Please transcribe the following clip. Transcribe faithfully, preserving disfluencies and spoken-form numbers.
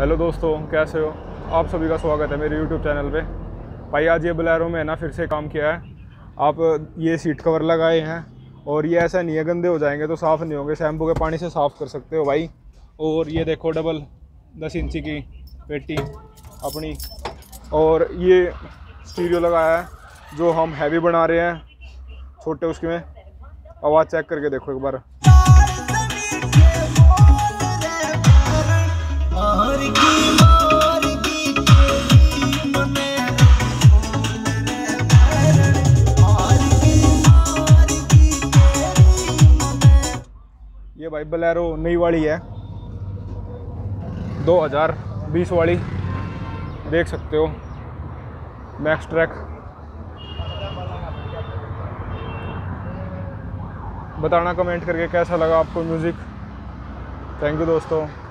Hello दोस्तों, कैसे हो? आप सभी का स्वागत है मेरे YouTube चैनल पे। भाई आज ये बोलेरो में ना फिर से काम किया है। आप ये सीट कवर लगाए हैं और ये ऐसा नहीं है गंदे हो जाएंगे तो साफ़ नहीं होंगे, शैम्पू के पानी से साफ़ कर सकते हो भाई। और ये देखो डबल दस इंची की पेटी अपनी, और ये स्टीरियो लगाया है जो हम हैवी बना रहे हैं छोटे उसके में। आवाज़ चेक करके देखो एक बार। ये भाई बोलेरो नई वाली है, दो हज़ार बीस वाली, देख सकते हो मैक्स ट्रैक। बताना कमेंट करके कैसा लगा आपको म्यूज़िक। थैंक यू दोस्तों।